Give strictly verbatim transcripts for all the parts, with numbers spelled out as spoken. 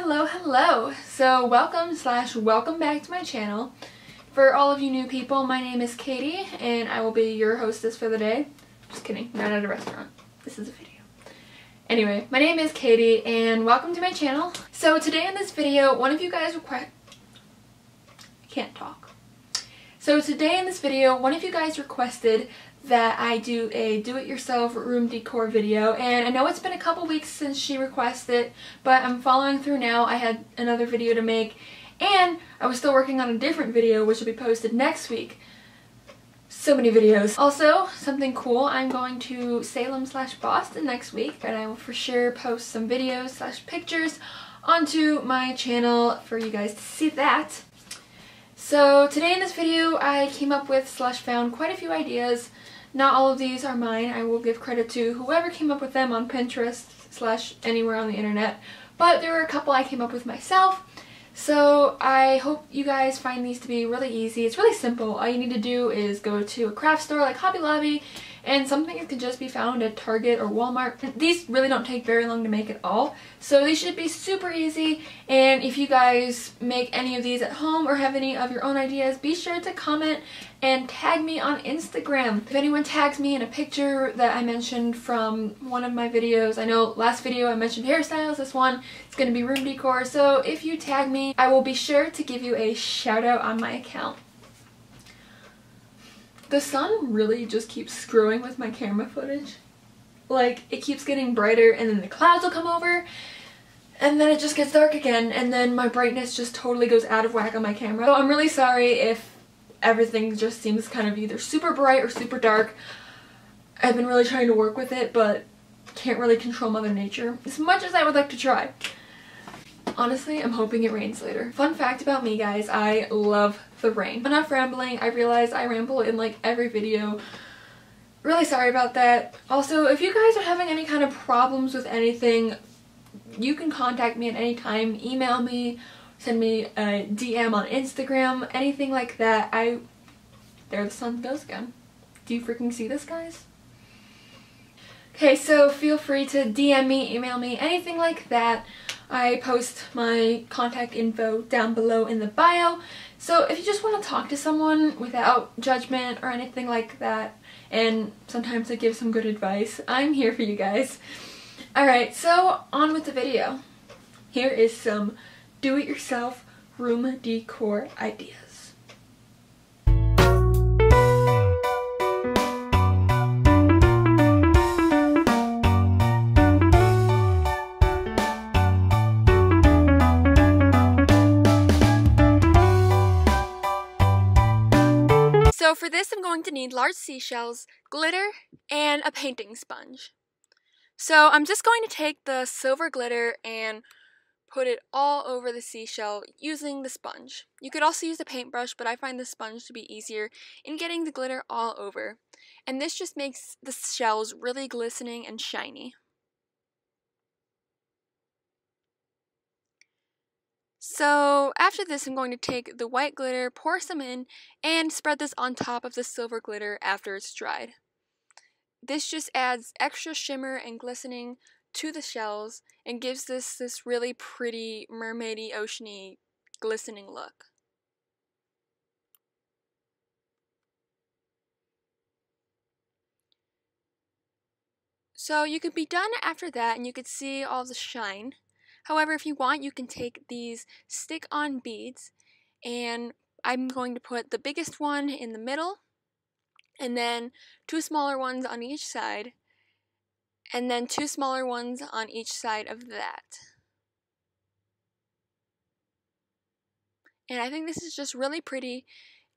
hello, hello. So welcome slash welcome back to my channel. For all of you new people, my name is Katie and I will be your hostess for the day. Just kidding, not at a restaurant. This is a video. Anyway, my name is Katie and welcome to my channel. So today in this video, one of you guys request... I can't talk. So today in this video, one of you guys requested that I do a do-it-yourself room decor video, and I know it's been a couple weeks since she requested, but I'm following through now. I had another video to make and I was still working on a different video which will be posted next week. So many videos. Also, something cool, I'm going to Salem slash Boston next week and I will for sure post some videos slash pictures onto my channel for you guys to see that. So today in this video I came up with slash found quite a few ideas. Not all of these are mine. I will give credit to whoever came up with them on Pinterest slash anywhere on the internet. But there were a couple I came up with myself. So I hope you guys find these to be really easy. It's really simple. All you need to do is go to a craft store like Hobby Lobby, and some things can just be found at Target or Walmart. These really don't take very long to make at all. So these should be super easy, and if you guys make any of these at home or have any of your own ideas, be sure to comment and tag me on Instagram. If anyone tags me in a picture that I mentioned from one of my videos, I know last video I mentioned hairstyles, this one it's going to be room decor, so if you tag me, I will be sure to give you a shout out on my account. The sun really just keeps screwing with my camera footage. Like, it keeps getting brighter and then the clouds will come over and then it just gets dark again and then my brightness just totally goes out of whack on my camera. So I'm really sorry if everything just seems kind of either super bright or super dark. I've been really trying to work with it, but can't really control Mother Nature as much as I would like to try. Honestly, I'm hoping it rains later. Fun fact about me, guys, I love the rain. Enough rambling, I realize I ramble in like every video. Really sorry about that. Also, if you guys are having any kind of problems with anything, you can contact me at any time. Email me, send me a D M on Instagram, anything like that. I... There the sun goes again. Do you freaking see this, guys? Okay, so feel free to D M me, email me, anything like that. I post my contact info down below in the bio, so if you just want to talk to someone without judgment or anything like that, and sometimes I give some good advice, I'm here for you guys. Alright, so on with the video. Here is some do-it-yourself room decor ideas. So for this I'm going to need large seashells, glitter, and a painting sponge. So I'm just going to take the silver glitter and put it all over the seashell using the sponge. You could also use a paintbrush, but I find the sponge to be easier in getting the glitter all over. And this just makes the shells really glistening and shiny. So after this I'm going to take the white glitter, pour some in, and spread this on top of the silver glitter after it's dried. This just adds extra shimmer and glistening to the shells and gives this this really pretty mermaidy, oceany, glistening look. So you could be done after that and you could see all the shine. However, if you want, you can take these stick-on beads, and I'm going to put the biggest one in the middle, and then two smaller ones on each side, and then two smaller ones on each side of that. And I think this is just really pretty,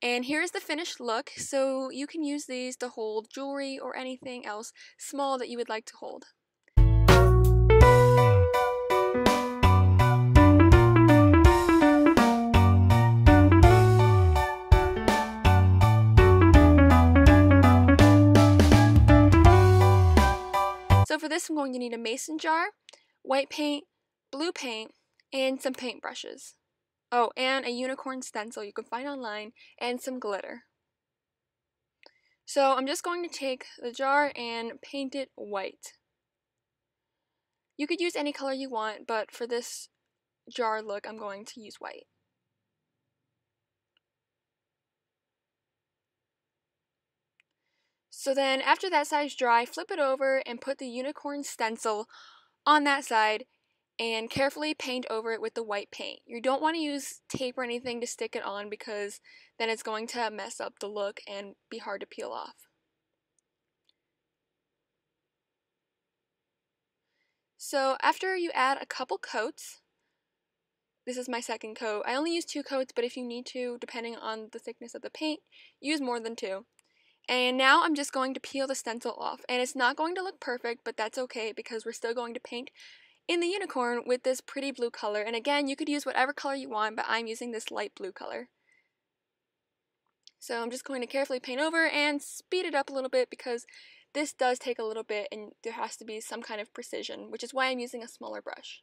and here's the finished look, so you can use these to hold jewelry or anything else small that you would like to hold. For this I'm going to need a mason jar, white paint, blue paint, and some paint brushes. Oh, and a unicorn stencil you can find online, and some glitter. So I'm just going to take the jar and paint it white. You could use any color you want, but for this jar look, I'm going to use white. So then after that side's dry, flip it over and put the unicorn stencil on that side and carefully paint over it with the white paint. You don't want to use tape or anything to stick it on because then it's going to mess up the look and be hard to peel off. So after you add a couple coats, this is my second coat. I only use two coats, but if you need to, depending on the thickness of the paint, use more than two. And now I'm just going to peel the stencil off. And it's not going to look perfect, but that's okay because we're still going to paint in the unicorn with this pretty blue color. And again, you could use whatever color you want, but I'm using this light blue color. So I'm just going to carefully paint over and speed it up a little bit because this does take a little bit and there has to be some kind of precision, which is why I'm using a smaller brush.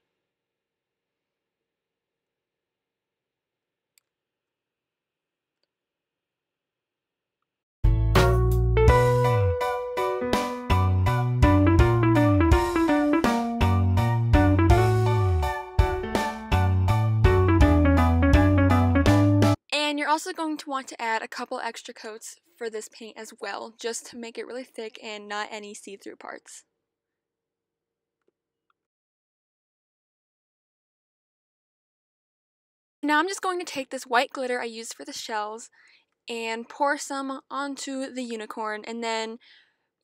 You're also going to want to add a couple extra coats for this paint as well, just to make it really thick and not any see-through parts. Now I'm just going to take this white glitter I used for the shells and pour some onto the unicorn and then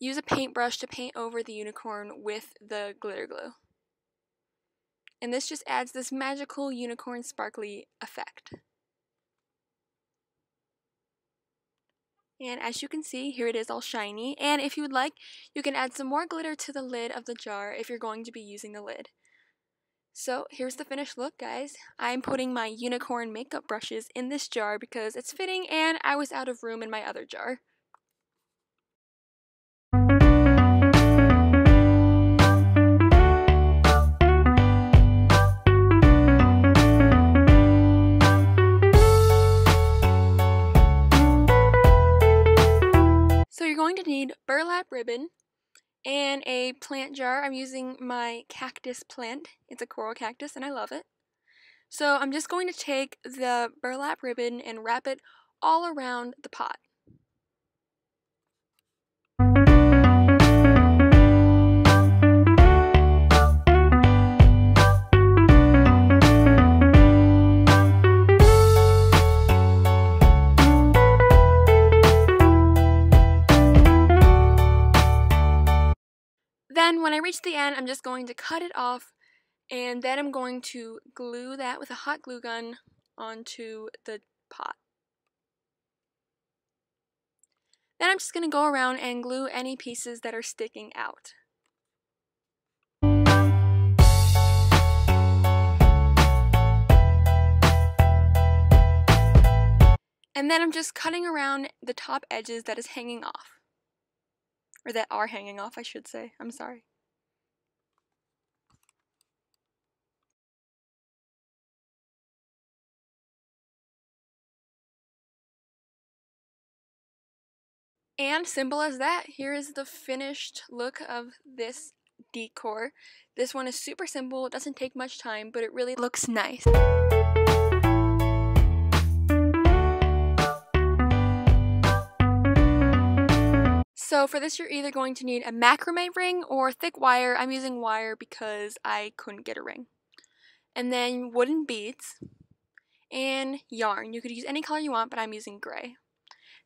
use a paintbrush to paint over the unicorn with the glitter glue. And this just adds this magical unicorn sparkly effect. And as you can see, here it is all shiny. And if you would like, you can add some more glitter to the lid of the jar if you're going to be using the lid. So here's the finished look, guys. I'm putting my unicorn makeup brushes in this jar because it's fitting and I was out of room in my other jar. So you're going to need burlap ribbon and a plant jar. I'm using my cactus plant. It's a coral cactus and I love it. So I'm just going to take the burlap ribbon and wrap it all around the pot. Then when I reach the end, I'm just going to cut it off and then I'm going to glue that with a hot glue gun onto the pot. Then I'm just going to go around and glue any pieces that are sticking out. And then I'm just cutting around the top edges that is hanging off. Or that are hanging off, I should say. I'm sorry. And simple as that, here is the finished look of this decor. This one is super simple, it doesn't take much time, but it really looks nice. So for this, you're either going to need a macrame ring or thick wire. I'm using wire because I couldn't get a ring. And then wooden beads and yarn. You could use any color you want, but I'm using gray.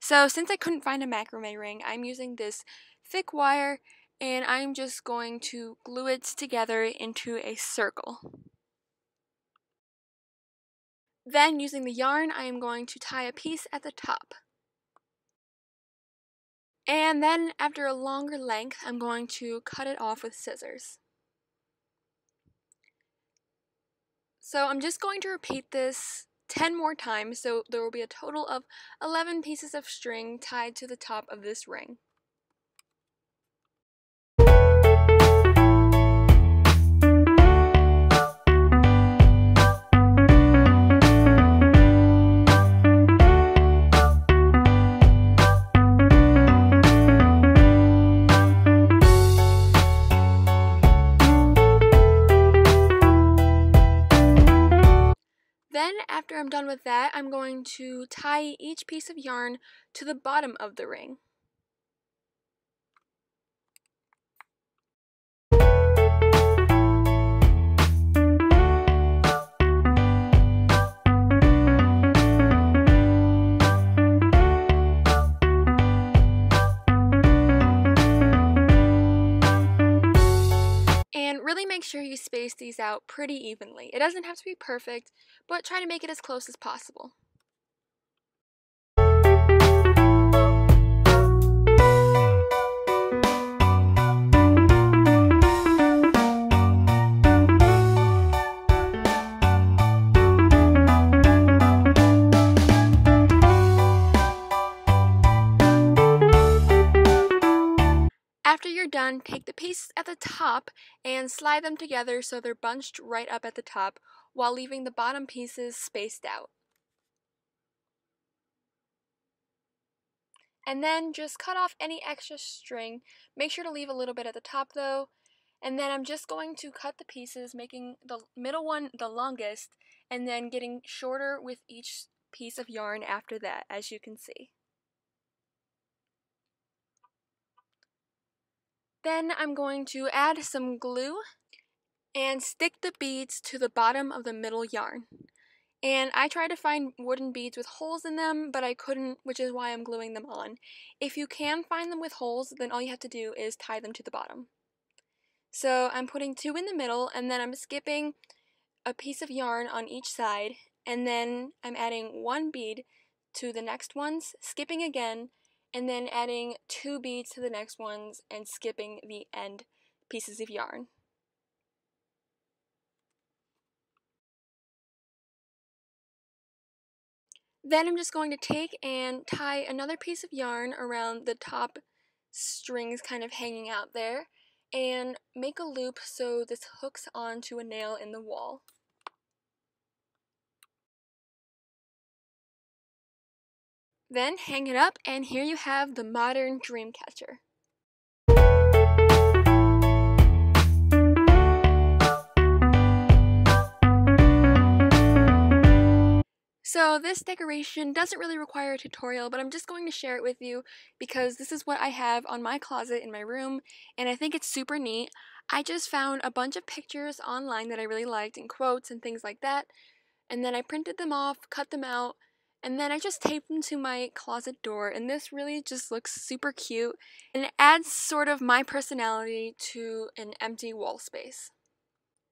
So since I couldn't find a macrame ring, I'm using this thick wire and I'm just going to glue it together into a circle. Then using the yarn, I am going to tie a piece at the top. And then after a longer length, I'm going to cut it off with scissors. So I'm just going to repeat this ten more times, so there will be a total of eleven pieces of string tied to the top of this ring. Then after I'm done with that, I'm going to tie each piece of yarn to the bottom of the ring. Really make sure you space these out pretty evenly. It doesn't have to be perfect, but try to make it as close as possible. After you're done, take the pieces at the top and slide them together so they're bunched right up at the top while leaving the bottom pieces spaced out. And then just cut off any extra string. Make sure to leave a little bit at the top though. And then I'm just going to cut the pieces, making the middle one the longest and then getting shorter with each piece of yarn after that, as you can see. Then I'm going to add some glue and stick the beads to the bottom of the middle yarn. And I tried to find wooden beads with holes in them, but I couldn't, which is why I'm gluing them on. If you can find them with holes, then all you have to do is tie them to the bottom. So I'm putting two in the middle, and then I'm skipping a piece of yarn on each side, and then I'm adding one bead to the next ones, skipping again, and then adding two beads to the next ones and skipping the end pieces of yarn. Then I'm just going to take and tie another piece of yarn around the top strings kind of hanging out there and make a loop so this hooks onto a nail in the wall. Then hang it up, and here you have the modern dream catcher. So this decoration doesn't really require a tutorial, but I'm just going to share it with you because this is what I have on my closet in my room, and I think it's super neat. I just found a bunch of pictures online that I really liked and quotes and things like that, and then I printed them off, cut them out, and then I just taped them to my closet door, and this really just looks super cute and it adds sort of my personality to an empty wall space.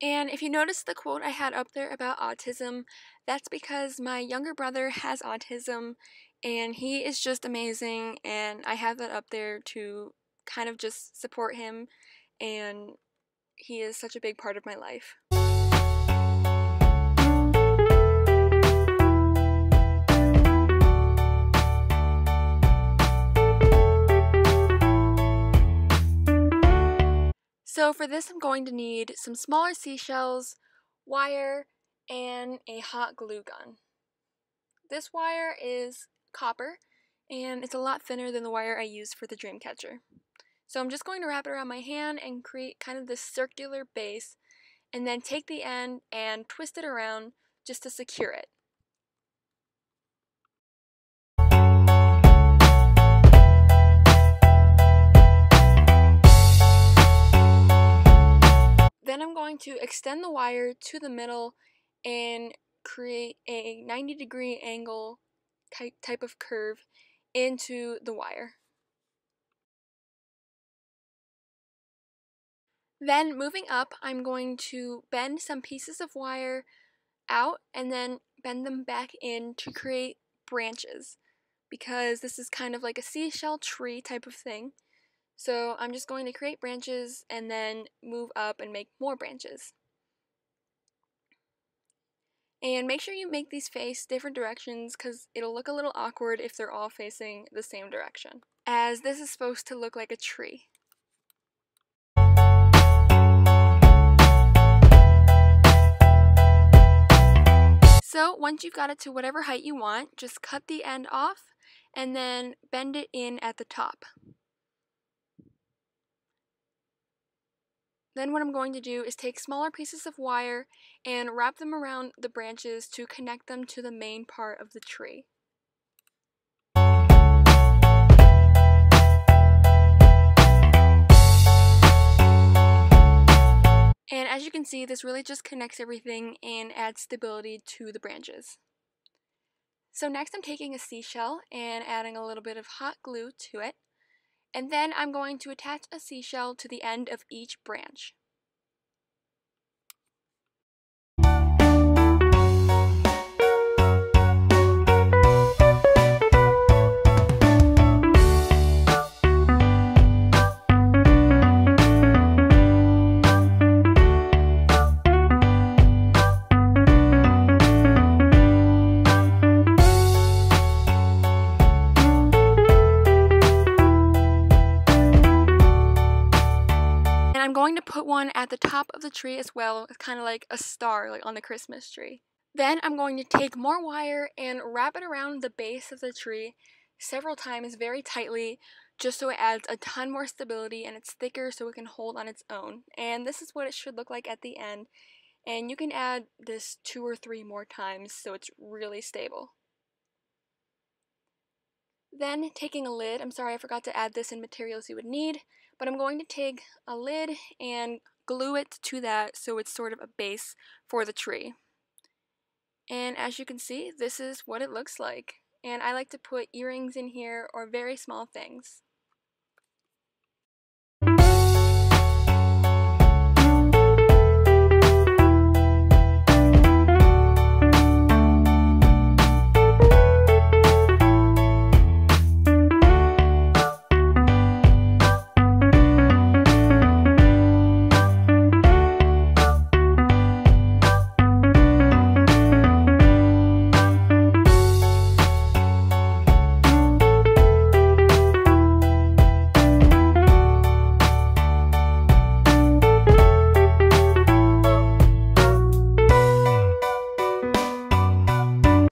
And if you notice the quote I had up there about autism, that's because my younger brother has autism and he is just amazing, and I have that up there to kind of just support him, and he is such a big part of my life. So for this I'm going to need some smaller seashells, wire, and a hot glue gun. This wire is copper and it's a lot thinner than the wire I used for the dream catcher. So I'm just going to wrap it around my hand and create kind of this circular base, and then take the end and twist it around just to secure it. Then I'm going to extend the wire to the middle and create a ninety degree angle type of curve into the wire. Then moving up, I'm going to bend some pieces of wire out and then bend them back in to create branches, because this is kind of like a seashell tree type of thing. So I'm just going to create branches and then move up and make more branches. And make sure you make these face different directions because it'll look a little awkward if they're all facing the same direction, as this is supposed to look like a tree. So once you've got it to whatever height you want, just cut the end off and then bend it in at the top. Then what I'm going to do is take smaller pieces of wire and wrap them around the branches to connect them to the main part of the tree. And as you can see, this really just connects everything and adds stability to the branches. So next I'm taking a seashell and adding a little bit of hot glue to it. And then I'm going to attach a seashell to the end of each branch. Going to put one at the top of the tree as well, kind of like a star, like on the Christmas tree. Then I'm going to take more wire and wrap it around the base of the tree several times very tightly, just so it adds a ton more stability and it's thicker so it can hold on its own. And this is what it should look like at the end. And you can add this two or three more times so it's really stable. Then taking a lid, I'm sorry I forgot to add this in materials you would need, but I'm going to take a lid and glue it to that so it's sort of a base for the tree. And as you can see, this is what it looks like. And I like to put earrings in here or very small things.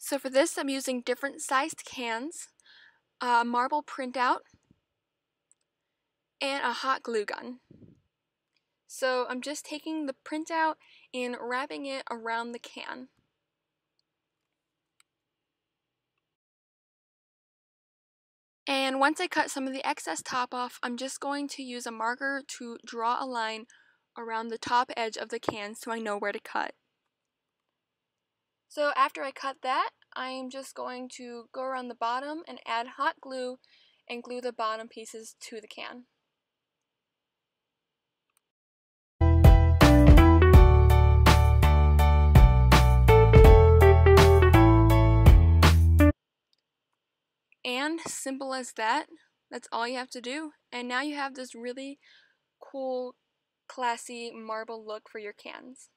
So for this, I'm using different sized cans, a marble printout, and a hot glue gun. So I'm just taking the printout and wrapping it around the can. And once I cut some of the excess top off, I'm just going to use a marker to draw a line around the top edge of the can so I know where to cut. So after I cut that, I'm just going to go around the bottom and add hot glue and glue the bottom pieces to the can. And simple as that, that's all you have to do. And now you have this really cool, classy marble look for your cans.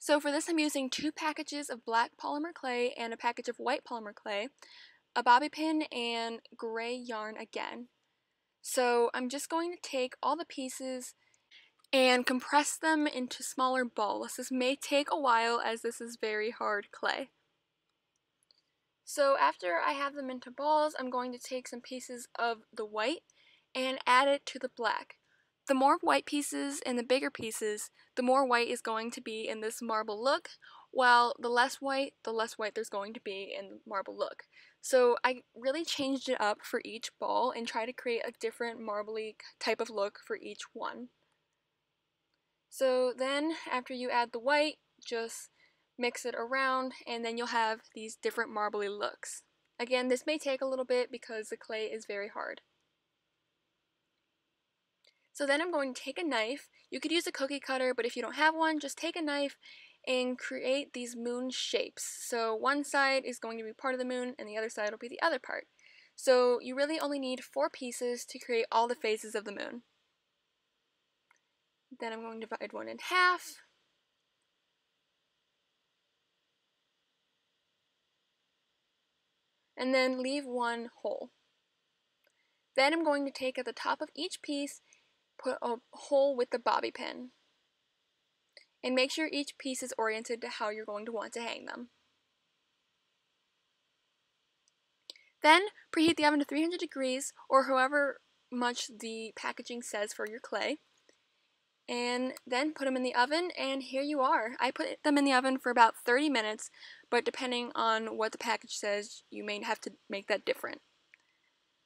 So for this I'm using two packages of black polymer clay and a package of white polymer clay, a bobby pin, and gray yarn again. So I'm just going to take all the pieces and compress them into smaller balls. This may take a while as this is very hard clay. So after I have them into balls, I'm going to take some pieces of the white and add it to the black. The more white pieces and the bigger pieces, the more white is going to be in this marble look, while the less white, the less white there's going to be in the marble look. So I really changed it up for each ball and tried to create a different marbly type of look for each one. So then after you add the white, just mix it around and then you'll have these different marbly looks. Again, this may take a little bit because the clay is very hard. So then I'm going to take a knife. You could use a cookie cutter, but if you don't have one, just take a knife and create these moon shapes. So one side is going to be part of the moon and the other side will be the other part. So you really only need four pieces to create all the phases of the moon. Then I'm going to divide one in half and then leave one hole. Then I'm going to take at the top of each piece, put a hole with the bobby pin, and make sure each piece is oriented to how you're going to want to hang them. Then preheat the oven to three hundred degrees, or however much the packaging says for your clay, and then put them in the oven, and here you are. I put them in the oven for about thirty minutes, but depending on what the package says, you may have to make that different.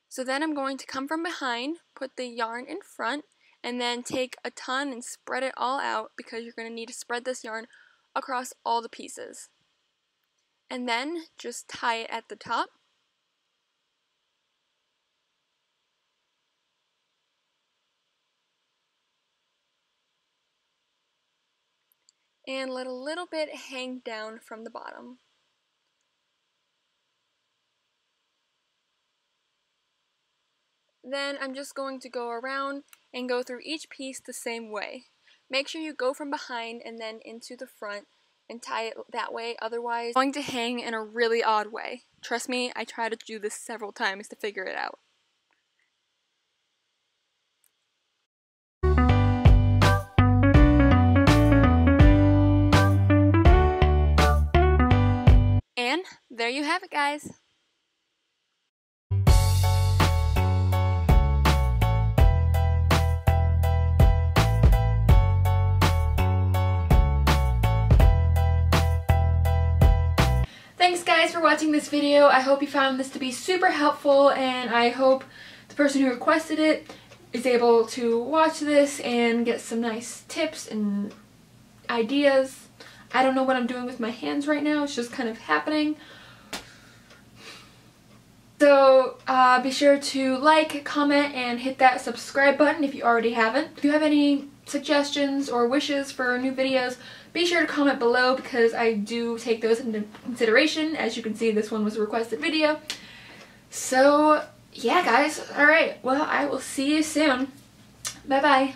So then I'm going to come from behind, put the yarn in front, and then take a ton and spread it all out, because you're going to need to spread this yarn across all the pieces. And then just tie it at the top. And let a little bit hang down from the bottom. Then I'm just going to go around and go through each piece the same way. Make sure you go from behind and then into the front and tie it that way, otherwise it's going to hang in a really odd way. Trust me, I try to do this several times to figure it out. And there you have it, guys. Thanks guys for watching this video. I hope you found this to be super helpful, and I hope the person who requested it is able to watch this and get some nice tips and ideas. I don't know what I'm doing with my hands right now, it's just kind of happening. So uh, be sure to like, comment, and hit that subscribe button if you already haven't. If you have any suggestions or wishes for new videos, be sure to comment below, because I do take those into consideration. As you can see, this one was a requested video. So yeah guys, alright, well I will see you soon. Bye bye.